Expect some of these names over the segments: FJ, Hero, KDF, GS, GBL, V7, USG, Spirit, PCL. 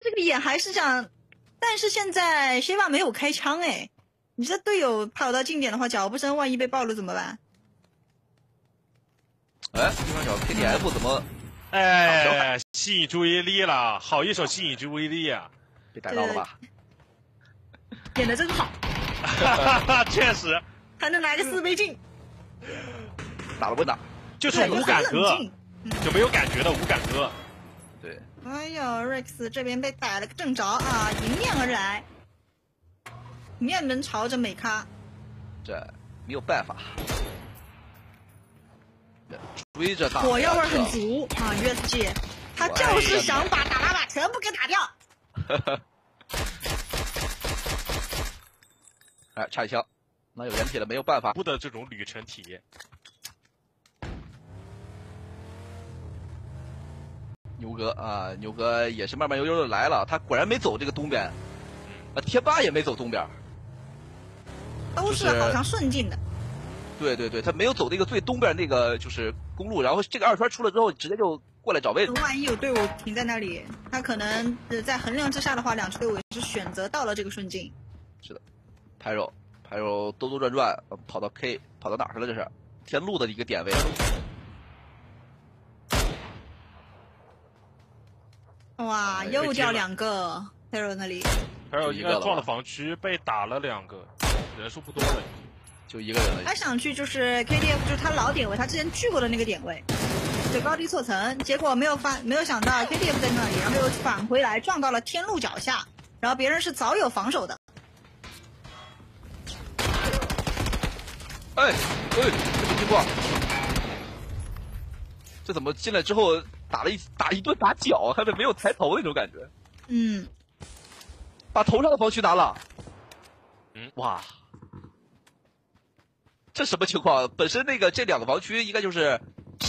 这个眼还是这样，但是现在谢瓦没有开枪哎，你这队友跑到近点的话，脚步声万一被暴露怎么办？哎，对方小 KDF 怎么？哎，吸引注意力了，好一手吸引注意力啊！被逮到了吧？演的真好，确实。还能来个四倍镜，打了不打？就是无感哥，就没有感觉的无感哥。对。哎呦 ，Rex 这边被逮了个正着啊，迎面而来，面门朝着美咖。这没有办法。 追着打，火药味很足啊 ！USG， 他就是想把打拉把全部给打掉。哎，差一枪，那有人体了没有办法。不得这种旅程体验，牛哥啊，牛哥也是慢慢悠悠的来了，他果然没走这个东边，啊，贴吧也没走东边，都是好像顺境的。就是 对对对，他没有走那个最东边那个就是公路，然后这个二圈出了之后，直接就过来找位置。万一有队伍停在那里，他可能在衡量之下的话，两支队伍是选择到了这个顺境。是的，拍肉拍肉兜兜转转，跑到 K 跑到哪去了？这是天路的一个点位。哇，又掉两个 Hero 那里。Hero 应该撞了防区，被打了两个，人数不多了。 就一个人了。他想去就是 KDF， 就是他老点位，他之前去过的那个点位，就高低错层，结果没有想到 KDF 在那里，然后又返回来撞到了天路脚下，然后别人是早有防守的。哎，这没听过，这怎么进来之后打一顿打脚，还没有抬头那种感觉？嗯，把头上的防区拿了。嗯，哇。 这什么情况？本身那个这两个防区应该就是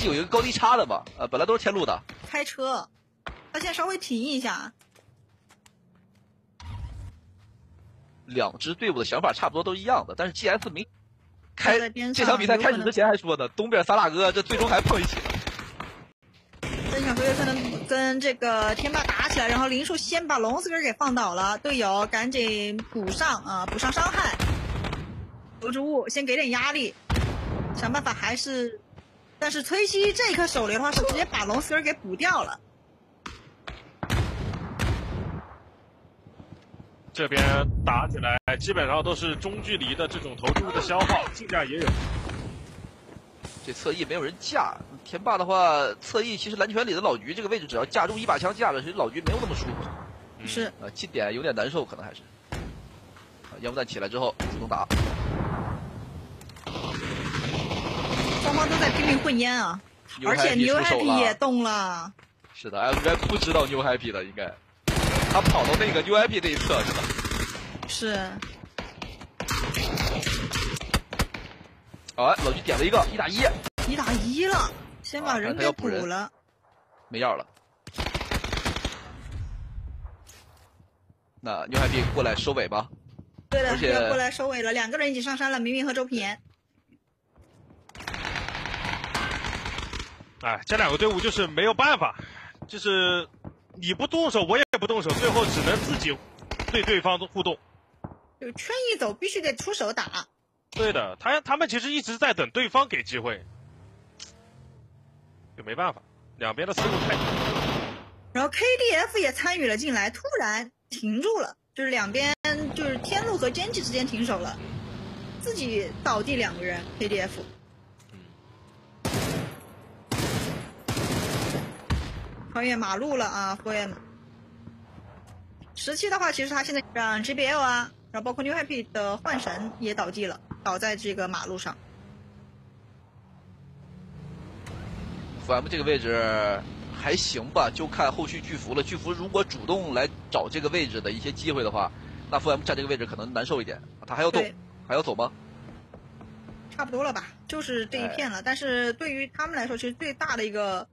有一个高低差的嘛，本来都是天路的。开车，他现在稍微停一下。两支队伍的想法差不多都一样的，但是 GS 没开这场比赛开始之前还说呢，东边三大哥这最终还碰一起了。这场比赛可能跟这个天霸打起来，然后林树先把龙四根给放倒了，队友赶紧补上啊，补上伤害。 投掷物先给点压力，想办法还是，但是崔西这一颗手雷的话是直接把龙丝儿给补掉了。这边打起来基本上都是中距离的这种投掷物的消耗，近战也有。这侧翼没有人架，田霸的话侧翼其实蓝拳里的老菊这个位置只要架中一把枪架着，其实老菊没有那么舒服。是啊，近点有点难受，可能还是。烟雾弹起来之后主动打。 双方都在拼命混烟啊，而且牛 happy 也动了。是的 ，FJ 不知道牛 happy 的应该，他跑到那个牛 happy 那一侧是吧？是。哎、啊，老徐点了一个一打一，一打一了，先把人给补了，啊、没药了。那牛 happy 过来收尾吧。对的，要过来收尾了，两个人已经上山了，明明和周平言。 哎，这两个队伍就是没有办法，就是你不动手，我也不动手，最后只能自己对对方互动。就圈一走，必须得出手打。对的，他们其实一直在等对方给机会，就没办法，两边的思路太。然后 KDF 也参与了进来，突然停住了，就是两边就是天路和genji之间停手了，自己倒地两个人 KDF。 穿越马路了啊 ！4M 17的话，其实他现在让 GBL 啊，然后包括 New Happy 的幻神也倒地了，倒在这个马路上。4M 这个位置还行吧，就看后续巨幅了。巨幅如果主动来找这个位置的一些机会的话，那 4M 站这个位置可能难受一点。他还要动，还要走吗？差不多了吧，就是这一片了。哎、但是对于他们来说，其实最大的一个。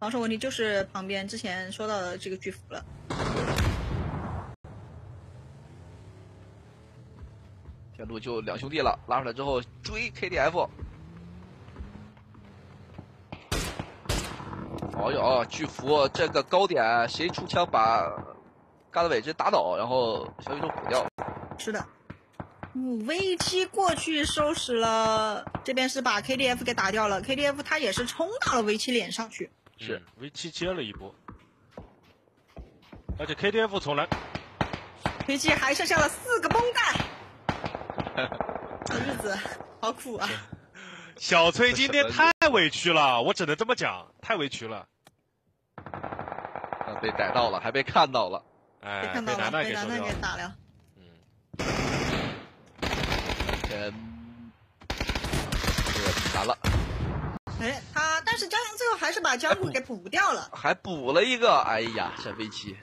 防守问题就是旁边之前说到的这个巨幅了。天路就两兄弟了，拉出来之后追 KDF。哎呦，巨幅这个高点谁出枪把嘎达伟直接打倒，然后小宇宙补掉。是的，V7过去收拾了，这边是把 KDF 给打掉了。KDF 他也是冲到了 V7 脸上去，是 V7 接了一波，而且 KDF 从来 ，V7 还剩下了4个绷带，好日子好苦啊！小崔今天太委屈了，我只能这么讲，太委屈了。被逮到了，还被看到了，哎，被楠楠给打了。这个难了。哎，他但是江阳最后还是把江湖给补掉了，还补了一个。哎呀，这 V7。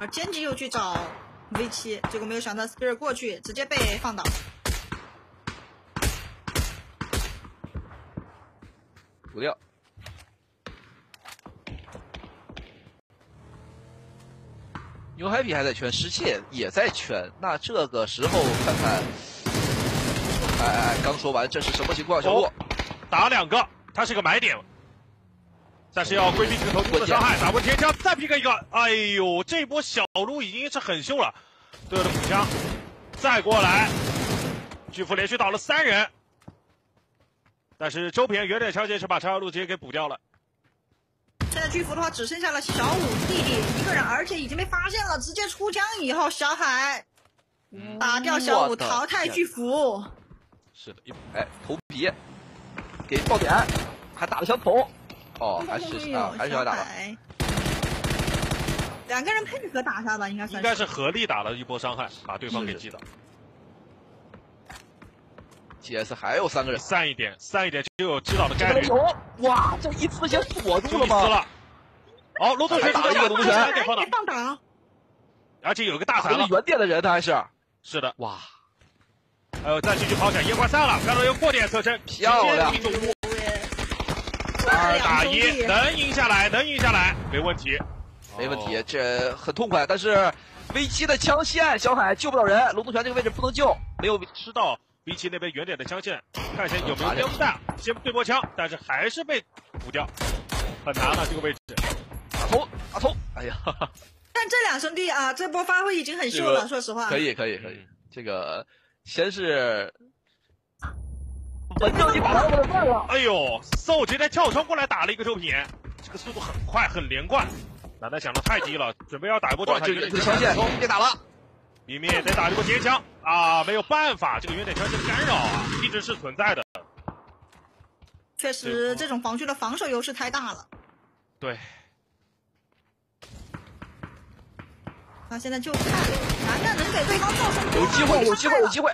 而兼职又去找 V7， 结果没有想到 Spirit 过去直接被放倒。补掉。牛海比还在圈，石器也在圈。那这个时候看看，哎，刚说完这是什么情况？小鹿、打2个，他是个买点，但是要规避这个头部的伤害。打过天枪，再 PK 一个。哎呦，这波小鹿已经是很凶了。队友的补枪，再过来，巨幅连续倒了3人，但是周平远点条件是把长小鹿直接给补掉了。现在巨幅的话只剩下了小五弟弟一个人，而且已经被发现了，直接出枪以后，小海打掉小五，淘汰巨幅。是的，哎，头皮给爆点，还打了小桶，哦，还是要打了。2个人配合打下吧，应该算是。应该是合力打了一波伤害，把对方给击倒。GS 还有3个人，散一点就有击倒的概率。哇，这一次先锁住了吗？好，罗总锤打了一个龙拳，给放倒。而且有一个大残了，原点的人他还是。是的，哇。还有再继续抛闪，烟花散了，刚才又过点侧身，漂亮。2打1，能赢下来，没问题，这很痛快。但是 V7 的枪线，小海救不到人，龙头拳这个位置不能救，没有吃到。V7那边远点的枪线，看一下有没有烟雾弹，先对波枪，但是还是被补掉，很难了这个位置。打头，哎呀！但这2兄弟啊，这波发挥已经很秀了，说实话。可以，这个先是就你把他给断了。哎呦，SO直接跳窗过来打了一个周平，这个速度很快很连贯，楠楠想的太低了，准备要打一波状态，这枪线别打了。明明也得打这波贴墙啊，没有办法，这个远点条件的干扰啊，一直是存在的。确实，这种防区的防守优势太大了。对。那现在就看楠楠能给对方造成多大的伤害。有机会。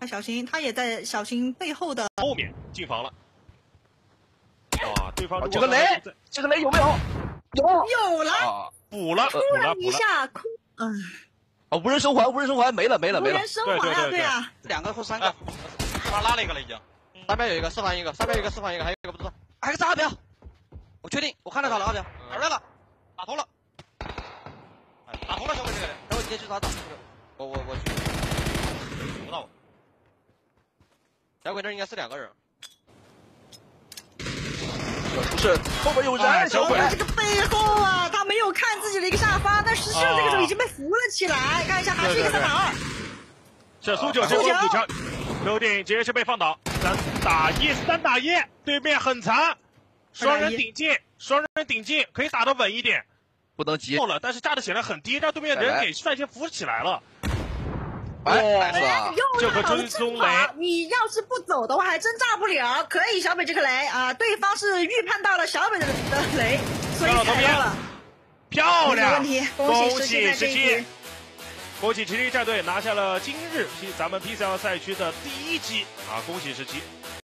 他小心，他也在小心背后的后面进防了。哇，对方这个雷有没有？有了，补了一下，空，无人生还没了，无人生还，对啊，2个或3个，四方拉了一个了已经，3边有一个，4方一个，还有一个不知道，还有个炸表，我确定，我看到他了，阿表打出来了，打头了，小鬼这个人，然后直接去他打，我去，不到我，小鬼这应该是2个人。不是，后面有人，小鬼这个背后啊，他没有看自己的一个下方，但实际上这个时候已经被扶了起来。看一下，还是一个3打2。这苏九这波补枪，刘鼎直接是被放倒。3打1，对面很残，双人顶进可以打得稳一点，不能急。够了，但是炸的显然很低，让对面人给率先扶起来了。哎，这个追踪雷，你要是不走的话，还真炸不了。可以，小北这颗雷啊，对方是预判到了小北的雷，所以踩到了。漂亮，恭喜石器战队拿下了今日咱们 PCL 赛区的第1击啊！恭喜石器。